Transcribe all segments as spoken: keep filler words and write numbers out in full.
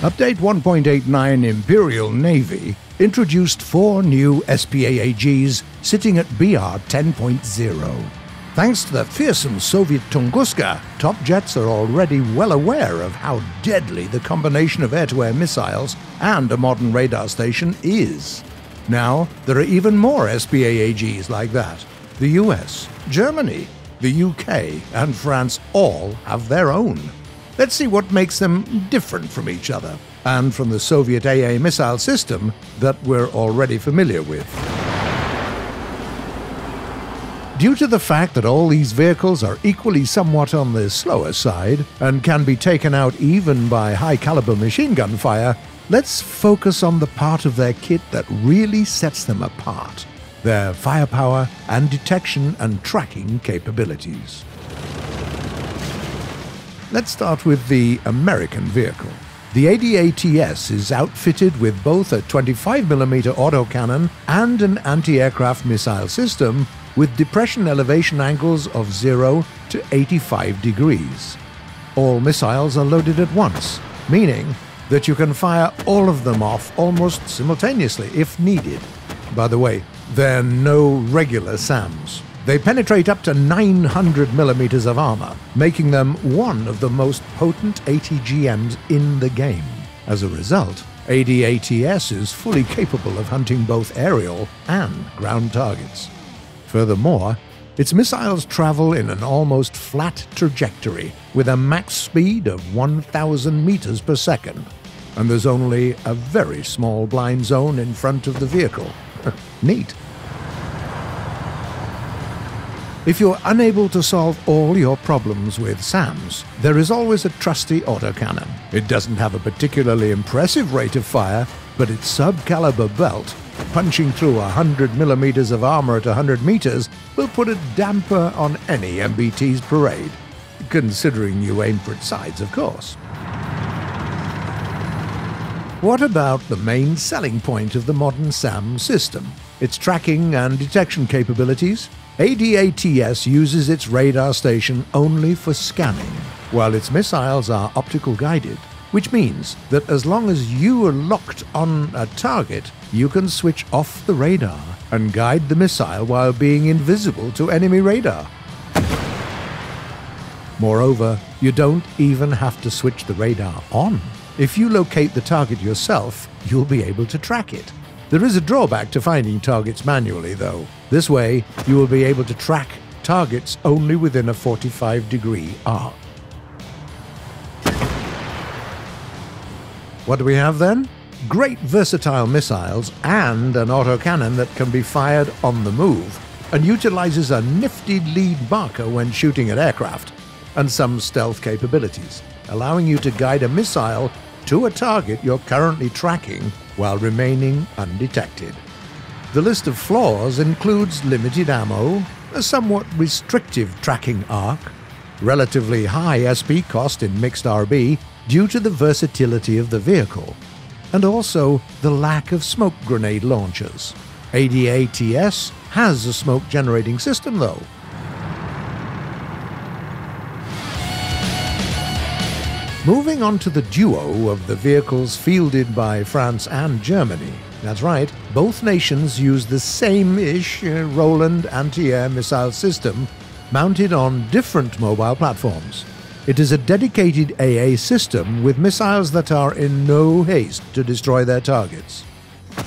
Update one point eight nine Imperial Navy introduced four new SPAAGs sitting at B R ten point zero. Thanks to the fearsome Soviet Tunguska, top jets are already well aware of how deadly the combination of air-to-air missiles and a modern radar station is. Now, there are even more SPAAGs like that. The U S, Germany, the U K and France all have their own. Let's see what makes them different from each other and from the Soviet A A missile system that we're already familiar with. Due to the fact that all these vehicles are equally somewhat on the slower side and can be taken out even by high-caliber machine gun fire, let's focus on the part of their kit that really sets them apart: their firepower and detection and tracking capabilities. Let's start with the American vehicle. The ADATS is outfitted with both a twenty-five millimeter autocannon and an anti-aircraft missile system, with depression elevation angles of zero to eighty-five degrees. All missiles are loaded at once, meaning that you can fire all of them off almost simultaneously if needed. By the way, they're no regular SAMs. They penetrate up to nine hundred millimeters of armor, making them one of the most potent A T G Ms in the game. As a result, ADATS is fully capable of hunting both aerial and ground targets. Furthermore, its missiles travel in an almost flat trajectory with a max speed of one thousand meters per second, and there's only a very small blind zone in front of the vehicle. Neat. If you're unable to solve all your problems with SAMs, there is always a trusty autocannon. It doesn't have a particularly impressive rate of fire, but its sub-caliber belt, punching through one hundred millimeters of armor at one hundred meters, will put a damper on any M B T's parade, considering you aim for its sides, of course. What about the main selling point of the modern SAM system? Its tracking and detection capabilities? ADATS uses its radar station only for scanning, while its missiles are optical guided, which means that as long as you are locked on a target, you can switch off the radar and guide the missile while being invisible to enemy radar. Moreover, you don't even have to switch the radar on. If you locate the target yourself, you'll be able to track it. There is a drawback to finding targets manually, though. This way, you will be able to track targets only within a forty-five degree arc. What do we have then? Great versatile missiles and an autocannon that can be fired on the move and utilizes a nifty lead marker when shooting at aircraft, and some stealth capabilities, allowing you to guide a missile to a target you're currently tracking while remaining undetected. The list of flaws includes limited ammo, a somewhat restrictive tracking arc, relatively high S P cost in mixed R B due to the versatility of the vehicle, and also the lack of smoke grenade launchers. ADATS has a smoke generating system though. Moving on to the duo of the vehicles fielded by France and Germany. That's right, both nations use the same-ish Roland anti-air missile system mounted on different mobile platforms. It is a dedicated A A system with missiles that are in no haste to destroy their targets.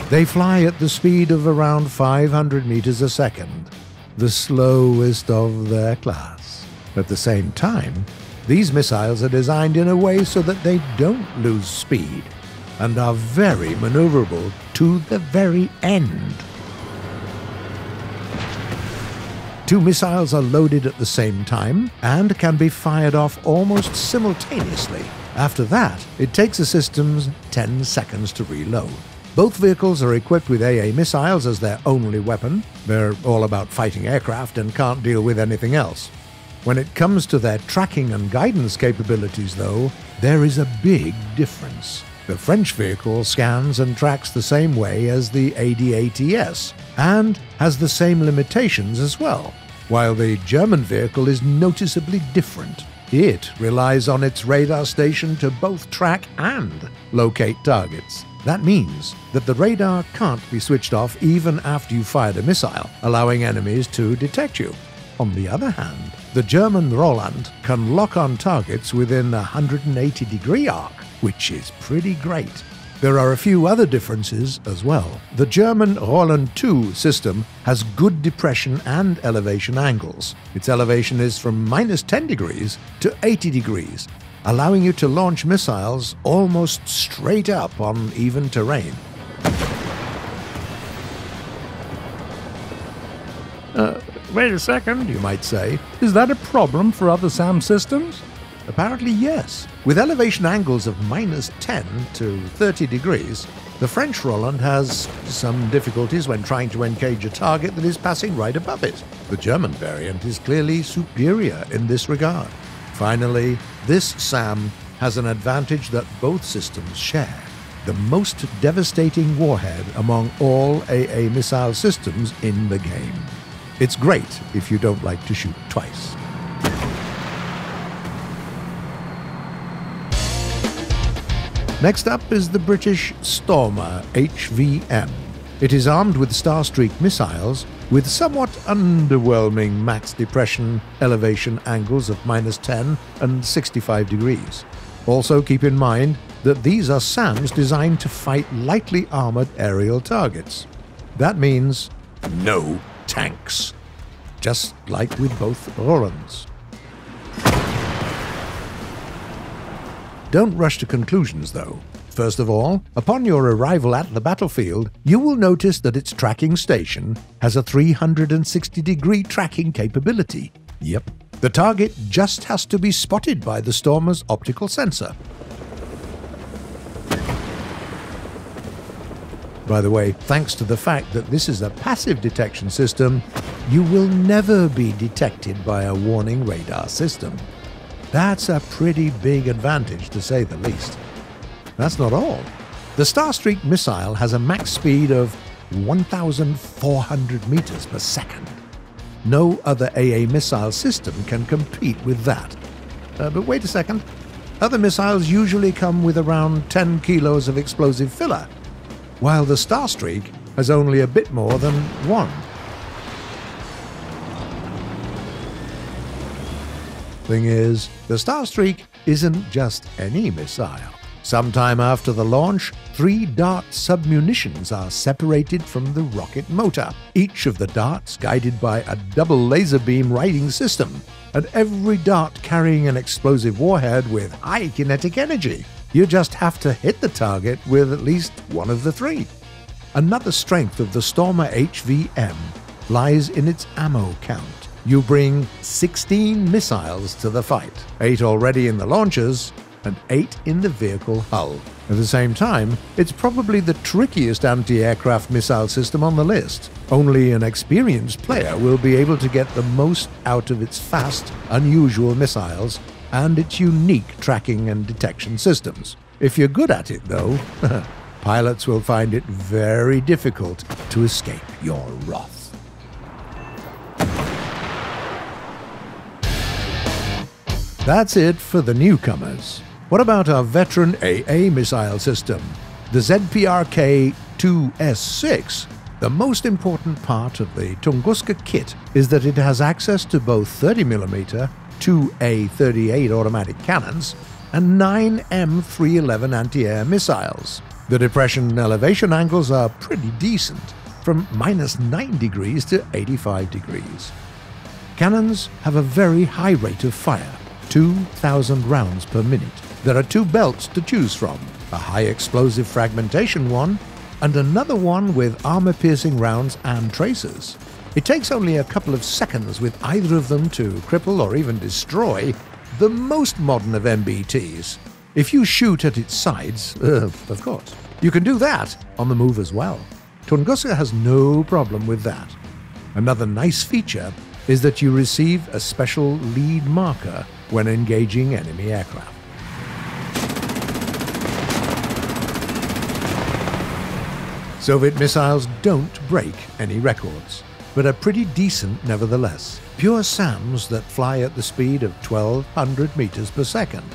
They fly at the speed of around five hundred meters a second, the slowest of their class. At the same time, these missiles are designed in a way so that they don't lose speed and are very maneuverable to the very end. Two missiles are loaded at the same time and can be fired off almost simultaneously. After that, it takes the systems ten seconds to reload. Both vehicles are equipped with A A missiles as their only weapon. They're all about fighting aircraft and can't deal with anything else. When it comes to their tracking and guidance capabilities, though, there is a big difference. The French vehicle scans and tracks the same way as the ADATS and has the same limitations as well, while the German vehicle is noticeably different. It relies on its radar station to both track and locate targets. That means that the radar can't be switched off even after you fired a missile, allowing enemies to detect you. On the other hand, the German Roland can lock on targets within a one hundred eighty degree arc, which is pretty great. There are a few other differences as well. The German Roland two system has good depression and elevation angles. Its elevation is from minus ten degrees to eighty degrees, allowing you to launch missiles almost straight up on even terrain. Uh, wait a second, you might say. Is that a problem for other SAM systems? Apparently yes. With elevation angles of minus ten to thirty degrees, the French Roland has some difficulties when trying to engage a target that is passing right above it. The German variant is clearly superior in this regard. Finally, this SAM has an advantage that both systems share: the most devastating warhead among all A A missile systems in the game. It's great if you don't like to shoot twice. Next up is the British Stormer H V M. It is armed with Starstreak missiles with somewhat underwhelming max depression elevation angles of minus ten and sixty-five degrees. Also keep in mind that these are SAMs designed to fight lightly armored aerial targets. That means no tanks, just like with both Rolands. Don't rush to conclusions, though. First of all, upon your arrival at the battlefield, you will notice that its tracking station has a three hundred sixty degree tracking capability. Yep. The target just has to be spotted by the Stormer's optical sensor. By the way, thanks to the fact that this is a passive detection system, you will never be detected by a warning radar system. That's a pretty big advantage, to say the least. That's not all. The Starstreak missile has a max speed of one thousand four hundred meters per second. No other A A missile system can compete with that. Uh, but wait a second. Other missiles usually come with around ten kilos of explosive filler, while the Starstreak has only a bit more than one. Thing is, the Starstreak isn't just any missile. Sometime after the launch, three dart submunitions are separated from the rocket motor, each of the darts guided by a double laser beam riding system, and every dart carrying an explosive warhead with high kinetic energy. You just have to hit the target with at least one of the three. Another strength of the Stormer H V M lies in its ammo count. You bring sixteen missiles to the fight, eight already in the launchers and eight in the vehicle hull. At the same time, it's probably the trickiest anti-aircraft missile system on the list. Only an experienced player will be able to get the most out of its fast, unusual missiles and its unique tracking and detection systems. If you're good at it, though, pilots will find it very difficult to escape your wrath. That's it for the newcomers. What about our veteran A A missile system? The Z P R K two S six. The most important part of the Tunguska kit is that it has access to both thirty millimeter, two A thirty-eight automatic cannons, and nine M three eleven anti-air missiles. The depression and elevation angles are pretty decent, from minus nine degrees to eighty-five degrees. Cannons have a very high rate of fire, two thousand rounds per minute. There are two belts to choose from, a high explosive fragmentation one and another one with armor-piercing rounds and tracers. It takes only a couple of seconds with either of them to cripple or even destroy the most modern of M B Ts. If you shoot at its sides, uh, of course, you can do that on the move as well. Tunguska has no problem with that. Another nice feature is that you receive a special lead marker when engaging enemy aircraft. Soviet missiles don't break any records. but are pretty decent nevertheless. Pure SAMs that fly at the speed of twelve hundred meters per second.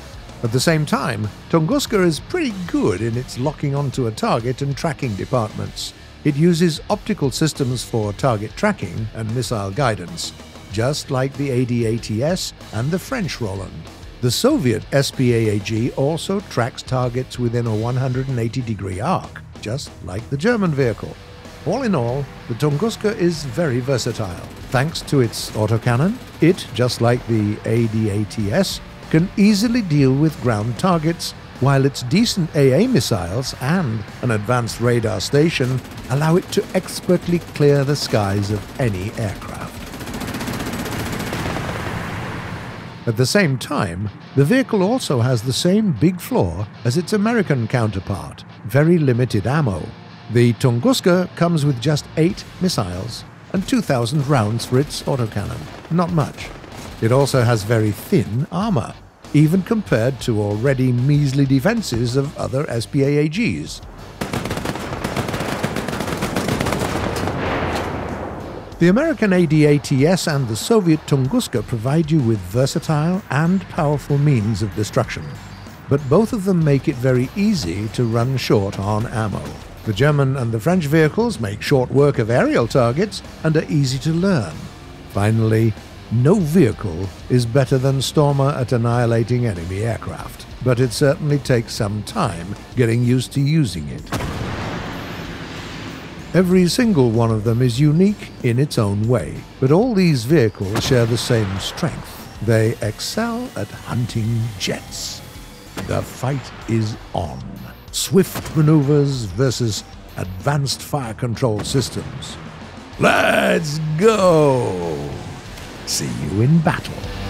At the same time, Tunguska is pretty good in its locking onto a target and tracking departments. It uses optical systems for target tracking and missile guidance, just like the ADATS and the French Roland. The Soviet SPAAG also tracks targets within a one hundred eighty degree arc, just like the German vehicle. All in all, the Tunguska is very versatile. Thanks to its autocannon, it, just like the ADATS, can easily deal with ground targets, while its decent A A missiles and an advanced radar station allow it to expertly clear the skies of any aircraft. At the same time, the vehicle also has the same big flaw as its American counterpart, very limited ammo. The Tunguska comes with just eight missiles and two thousand rounds for its autocannon, not much. It also has very thin armor, even compared to already measly defenses of other SPAAGs. The American ADATS and the Soviet Tunguska provide you with versatile and powerful means of destruction, but both of them make it very easy to run short on ammo. The German and the French vehicles make short work of aerial targets and are easy to learn. Finally, no vehicle is better than Stormer at annihilating enemy aircraft, but it certainly takes some time getting used to using it. Every single one of them is unique in its own way, but all these vehicles share the same strength. They excel at hunting jets. The fight is on. Swift maneuvers versus advanced fire control systems. Let's go! See you in battle.